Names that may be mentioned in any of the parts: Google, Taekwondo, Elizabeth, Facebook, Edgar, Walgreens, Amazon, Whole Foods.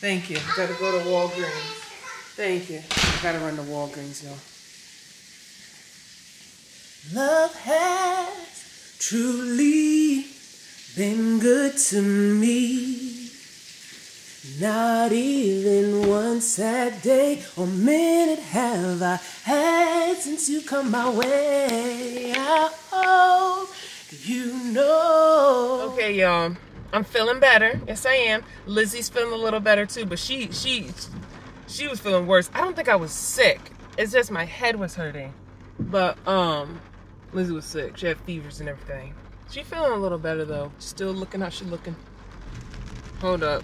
Thank you. I gotta go to Walgreens. Thank you. I gotta run to Walgreens, y'all. Love has truly been good to me. Not even one sad day or minute have I had since you come my way. Oh, you know. Okay, y'all. I'm feeling better. Yes, I am. Lizzie's feeling a little better too, but she was feeling worse. I don't think I was sick. It's just my head was hurting. But Lizzie was sick. She had fevers and everything. She feeling a little better though. Still looking how she looking. Hold up.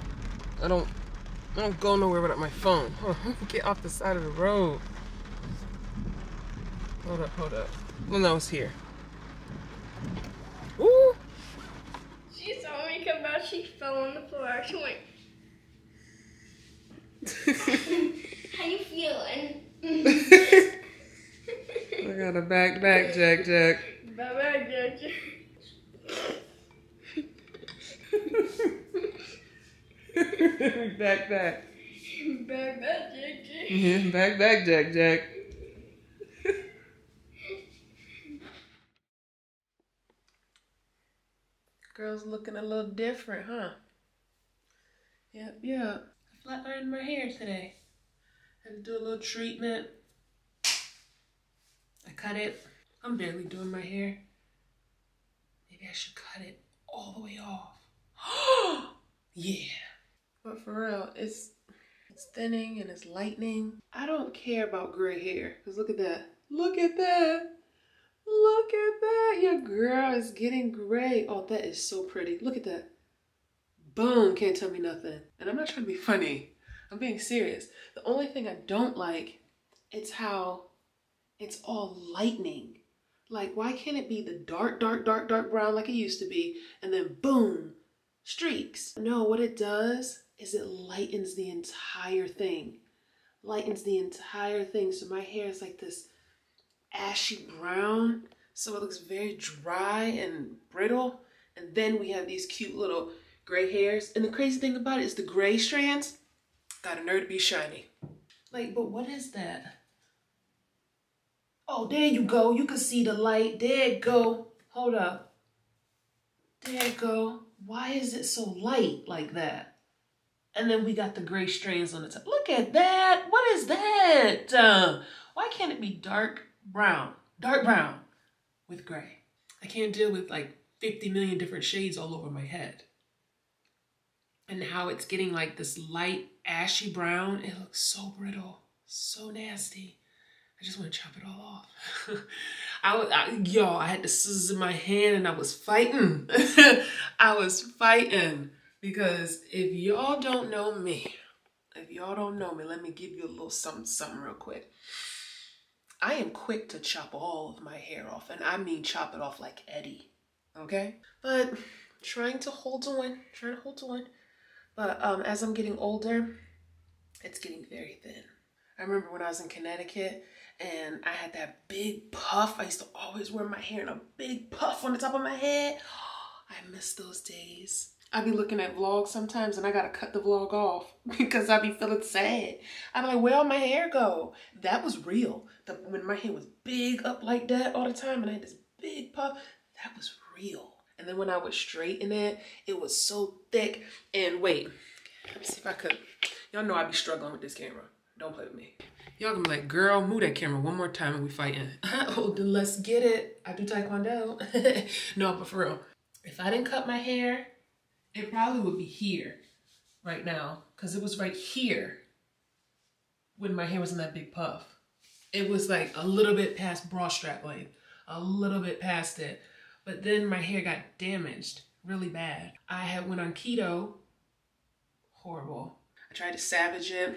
I don't go nowhere without my phone. Hold on, let me get off the side of the road. Hold up, hold up. Well, no, it's here. Ooh. She saw me come out, she fell on the floor. She went. How you feeling? I got a back, Jack. Bye-bye, Jack. Back, Jack. Yeah, back, Jack. Girl's looking a little different, huh? Yep. I flat ironed my hair today. Had to do a little treatment. I cut it. I'm barely doing my hair. Maybe I should cut it all the way off. Yeah. But for real, it's thinning and it's lightening. I don't care about gray hair. Because look at that. Look at that. Look at that. Your girl is getting gray. Oh, that is so pretty. Look at that. Boom. Can't tell me nothing. And I'm not trying to be funny. I'm being serious. The only thing I don't like is how it's all lightening. Like, why can't it be the dark brown like it used to be? And then boom. Streaks. No, what it does is it lightens the entire thing. So my hair is like this ashy brown. So it looks very dry and brittle. And then we have these cute little gray hairs. And the crazy thing about it is the gray strands got a nerve to be shiny. Like, but what is that? Oh, there you go. You can see the light. There you go. Hold up. There you go. Why is it so light like that? And then we got the gray strands on the top. Look at that. What is that? Why can't it be dark brown with gray? I can't deal with like 50 million different shades all over my head. And how it's getting like this light ashy brown. It looks so brittle, so nasty. I just want to chop it all off. I had the scissors in my hand and I was fighting. Because if y'all don't know me, let me give you a little something real quick. I am quick to chop all of my hair off, and I mean chop it off like Eddie, okay? But trying to hold on. But as I'm getting older, it's getting very thin. I remember when I was in Connecticut and I had that big puff. I used to always wear my hair in a big puff on the top of my head. Oh, I miss those days. I be looking at vlogs sometimes and I gotta cut the vlog off because I be feeling sad. I'm like, where'd my hair go? That was real. When my hair was big up like that all the time and I had this big puff, that was real. And then when I would straighten it, it was so thick. And wait, let me see if I could. Y'all know I be struggling with this camera. Don't play with me. Y'all gonna be like, girl, move that camera one more time and we fighting. Oh, then let's get it. I do Taekwondo. No, but for real, if I didn't cut my hair, it probably would be here right now, because it was right here when my hair was in that big puff. It was like a little bit past bra strap length, a little bit past it. But then my hair got damaged really bad. I had went on keto, horrible. I tried to savage it.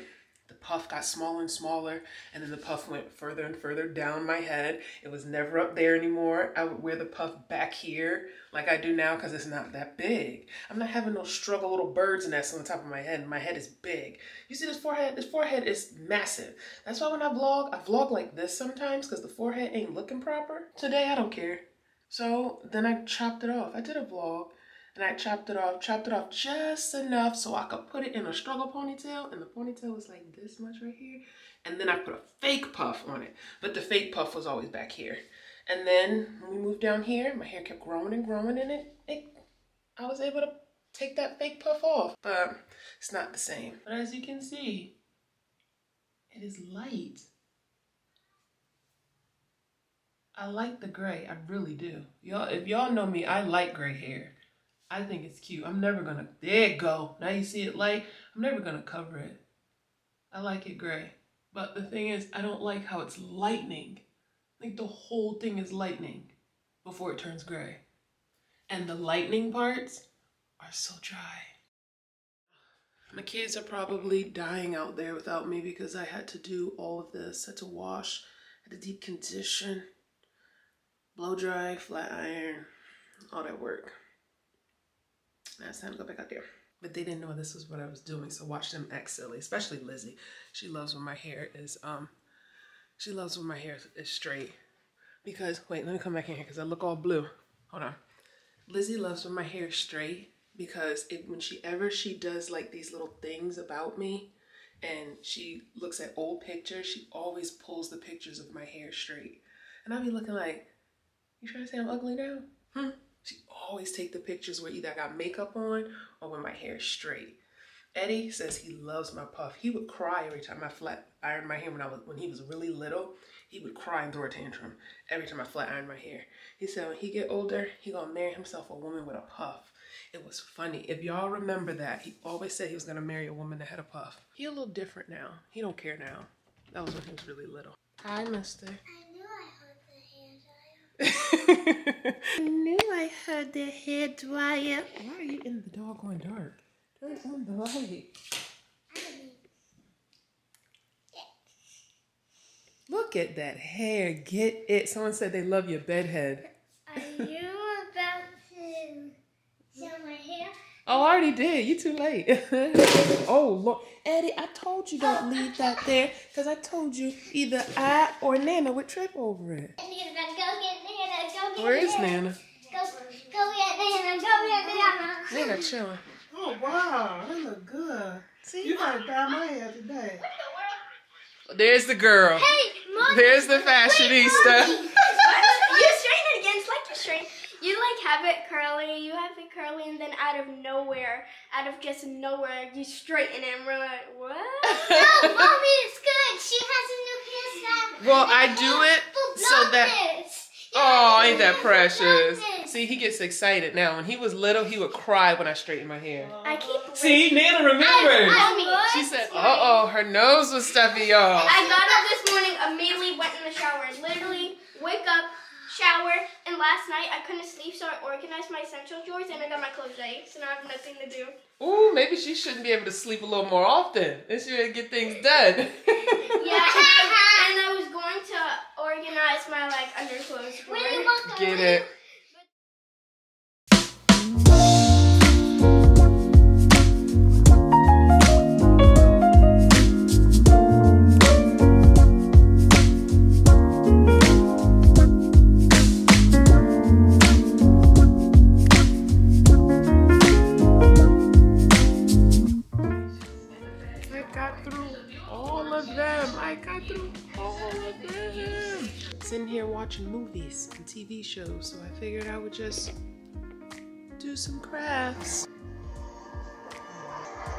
The puff got smaller and smaller, and then the puff went further and further down my head. It was never up there anymore. I would wear the puff back here like I do now because it's not that big. I'm not having no struggle little bird's nests on the top of my head, and my head is big. You see this forehead? This forehead is massive. That's why when I vlog like this sometimes because the forehead ain't looking proper. Today, I don't care. So then I chopped it off. I did a vlog. and I chopped it off just enough so I could put it in a struggle ponytail, and the ponytail was like this much right here, and then I put a fake puff on it, but the fake puff was always back here. And then when we moved down here, my hair kept growing and growing, and I was able to take that fake puff off, but it's not the same. But as you can see, it is light. I like the gray, I really do. Y'all, if y'all know me, I like gray hair. I think it's cute. I'm never gonna, there you go. Now you see it light, I'm never gonna cover it. I like it gray. But the thing is, I don't like how it's lightening. Like the whole thing is lightening before it turns gray. And the lightening parts are so dry. My kids are probably dying out there without me because I had to do all of this. I had to wash, I had to deep condition, blow dry, flat iron, all that work. Now it's time to go back out there. But they didn't know this was what I was doing, so watch them act silly, especially Lizzie. She loves when my hair is, straight. Because, wait, let me come back in here because I look all blue. Hold on. Lizzie loves when my hair is straight because whenever she does like these little things about me and she looks at old pictures, she always pulls the pictures of my hair straight. And I'll be looking like, you trying to say I'm ugly now? Hmm? She always takes the pictures where either I got makeup on or when my hair is straight. Eddie says he loves my puff. He would cry every time I flat ironed my hair when he was really little. He would cry and throw a tantrum every time I flat ironed my hair. He said when he get older, he gonna marry himself a woman with a puff. It was funny. If y'all remember that, he always said he was gonna marry a woman that had a puff. He a little different now. He don't care now. That was when he was really little. Hi, mister. I knew I heard the hair dryer. Why are you in the doggone dark? Turn on the light. Look at that hair. Get it. Someone said they love your bedhead. Are you about to show my hair? Oh, I already did. You too late. Oh, Lord. Eddie, I told you don't leave that there because I told you either I or Nana would trip over it. Where is Nana? Go get Nana. Go get Nana. Nana chilling. Oh, wow. That look good. See, you gotta dye my hair today. There's the girl. Hey, Mommy. There's the fashionista. Wait, you straighten it again. It's like you're straight. You like have it curly. You have it curly, and then out of nowhere, you straighten it and we're like, what? No, Mommy, it's good. She has a new hairstyle. Well, I do it so that... Oh, ain't that precious. See, he gets excited now. When he was little, he would cry when I straightened my hair. I keep... See, Nana remembers. She said, uh-oh, her nose was stuffy, y'all. I got up this morning, immediately went in the shower. Literally, wake up, shower, and last night I couldn't sleep, so I organized my essential drawers and I got my clothes ready, so now I have nothing to do. Ooh, maybe she shouldn't be able to sleep a little more often. And she would get things done. Yeah. Organize my like underclothes. Get it. Watching movies and TV shows, so I figured I would just do some crafts.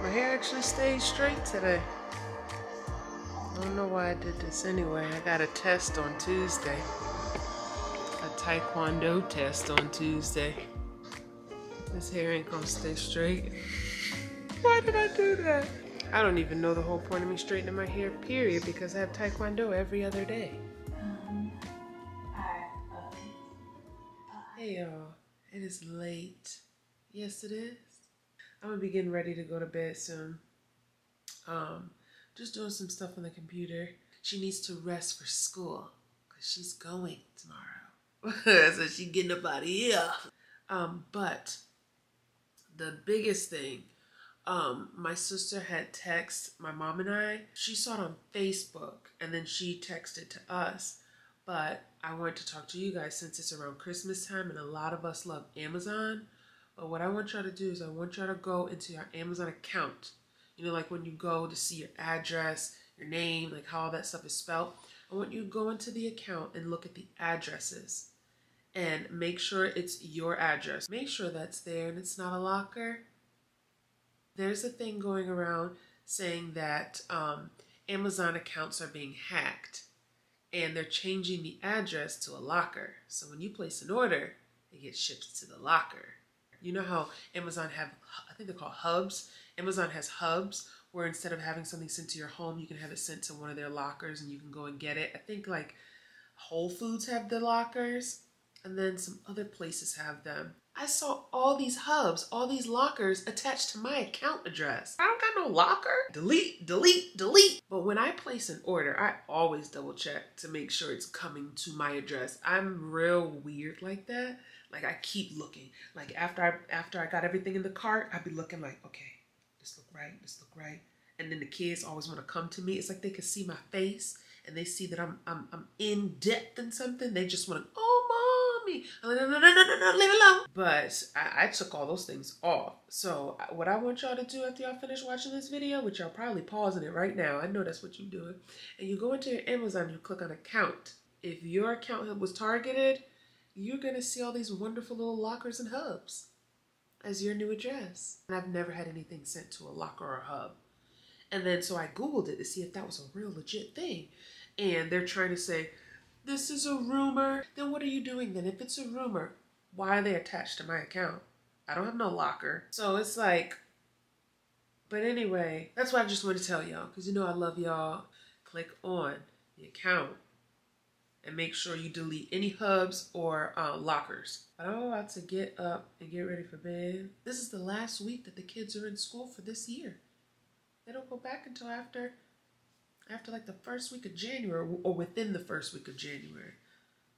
My hair actually stayed straight today. I don't know why I did this anyway. I got a test on Tuesday. A Taekwondo test on Tuesday. This hair ain't gonna stay straight. Why did I do that? I don't even know the whole point of me straightening my hair, period, because I have Taekwondo every other day. Hey y'all, it is late. Yes it is. I'm gonna be getting ready to go to bed soon. Just doing some stuff on the computer. She needs to rest for school because she's going tomorrow. So she's getting up out of here. But the biggest thing, my sister had texted my mom and I. She saw it on Facebook and then she texted to us. But I wanted to talk to you guys since it's around Christmas time and a lot of us love Amazon. But what I want y'all to do is I want y'all to go into your Amazon account. You know, like when you go to see your address, your name, like how all that stuff is spelled. I want you to go into the account and look at the addresses and make sure it's your address. Make sure that's there and it's not a locker. There's a thing going around saying that Amazon accounts are being hacked and they're changing the address to a locker. So when you place an order, it gets shipped to the locker. You know how Amazon have, I think they're called hubs. Amazon has hubs where instead of having something sent to your home, you can have it sent to one of their lockers and you can go and get it. I think like Whole Foods have the lockers and then some other places have them. I saw all these hubs, all these lockers attached to my account address. I don't got no locker. Delete, delete, delete. But when I place an order, I always double check to make sure it's coming to my address. I'm real weird like that. Like I keep looking. Like after I got everything in the cart, I'd be looking like, okay, this look right, this look right. And then the kids always want to come to me. It's like they can see my face and they see that I'm in depth in something. They just want to, oh, mommy. I'm like, no, no, no, no, no, no, leave it alone. But I took all those things off. So what I want y'all to do after y'all finish watching this video, which y'all probably pausing it right now. I know that's what you're doing. And you go into your Amazon, you click on account. If your account was targeted, you're going to see all these wonderful little lockers and hubs as your new address. And I've never had anything sent to a locker or a hub. And then so I Googled it to see if that was a real legit thing. And they're trying to say, this is a rumor. Then what are you doing then? If it's a rumor, why are they attached to my account? I don't have no locker. So it's like, but anyway, that's why I just want to tell y'all, because you know I love y'all. Click on the account and make sure you delete any hubs or lockers. But I'm about to get up and get ready for bed. This is the last week that the kids are in school for this year. They don't go back until after like the first week of January or within the first week of January.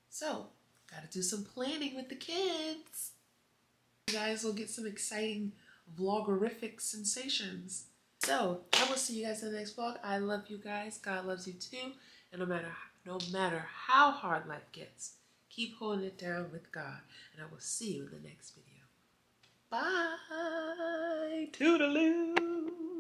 So, gotta do some planning with the kids. You guys will get some exciting vlogerific sensations. So, I will see you guys in the next vlog. I love you guys. God loves you too. And no matter how hard life gets, keep holding it down with God. And I will see you in the next video. Bye. Toodaloo.